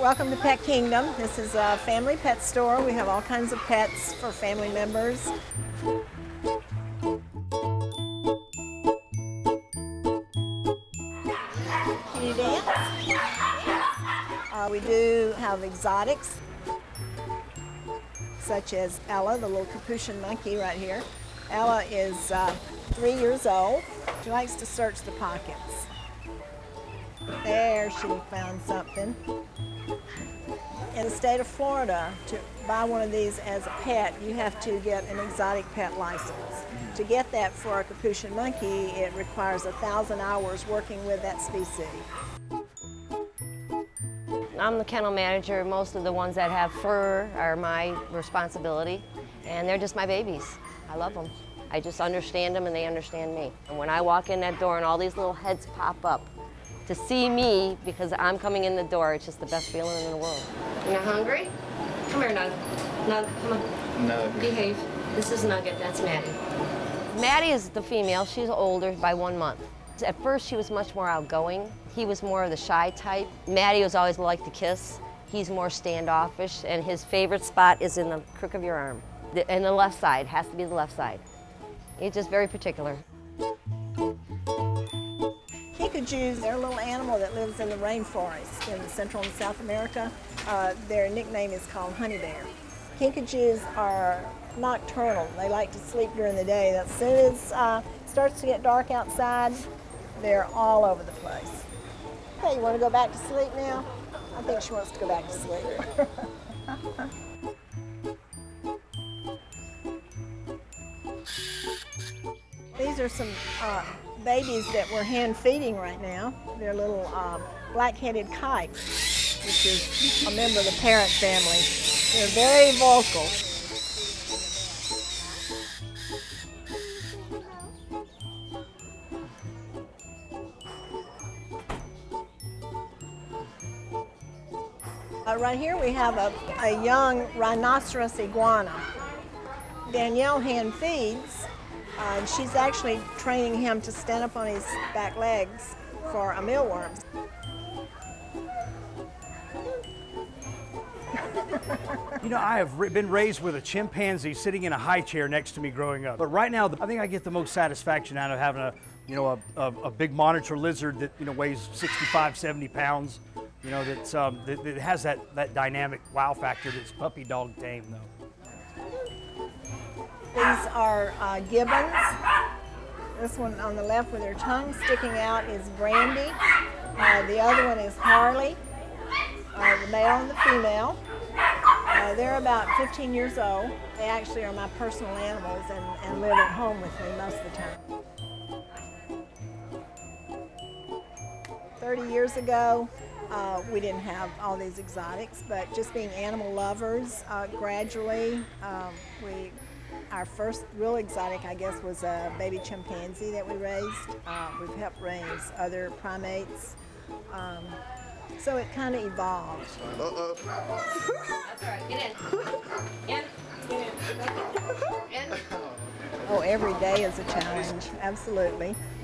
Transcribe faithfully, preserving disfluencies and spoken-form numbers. Welcome to Pet Kingdom. This is a family pet store. We have all kinds of pets for family members. Can you dance? Uh, we do have exotics, such as Ella, the little capuchin monkey right here. Ella is uh, three years old. She likes to search the pockets. There, she found something. In the state of Florida, to buy one of these as a pet, you have to get an exotic pet license. To get that for a capuchin monkey, it requires a thousand hours working with that species. I'm the kennel manager. Most of the ones that have fur are my responsibility, and they're just my babies. I love them. I just understand them, and they understand me. And when I walk in that door and all these little heads pop up to see me because I'm coming in the door, it's just the best feeling in the world. You're not hungry? Come here, Nug. Nug, come on. Nug. Behave. This is Nugget, that's Maddie. Maddie is the female. She's older by one month. At first, she was much more outgoing. He was more of the shy type. Maddie was always like to kiss. He's more standoffish, and his favorite spot is in the crook of your arm. The, and the left side, has to be the left side. He's just very particular. Kinkajous, they're a little animal that lives in the rainforest in Central and South America. Uh, their nickname is called honey bear. Kinkajous are nocturnal. They like to sleep during the day. As soon as uh, it starts to get dark outside, they're all over the place. Hey, you want to go back to sleep now? I think she wants to go back to sleep. These are some uh, babies that we're hand feeding right now. They're little um, black-headed kites, which is a member of the parent family. They're very vocal. Uh, right here we have a, a young rhinoceros iguana. Danielle hand feeds. Uh, she's actually training him to stand up on his back legs for a mealworm. You know, I have been raised with a chimpanzee sitting in a high chair next to me growing up. But right now, I think I get the most satisfaction out of having a, you know, a, a, a big monitor lizard that, you know, weighs sixty-five, seventy pounds. You know, that's, um, that, that has that, that dynamic wow factor that's puppy dog tame, though. These are uh, gibbons. This one on the left with her tongue sticking out is Brandy. Uh, the other one is Harley, uh, the male and the female. Uh, they're about fifteen years old. They actually are my personal animals and, and live at home with me most of the time. thirty years ago, Uh, we didn't have all these exotics, but just being animal lovers, uh, gradually, um, we, our first real exotic, I guess, was a baby chimpanzee that we raised. Uh, we've helped raise other primates, um, so it kind of evolved. Uh-oh. That's all right. Get in. In. Get in. In. Oh, every day is a challenge, absolutely.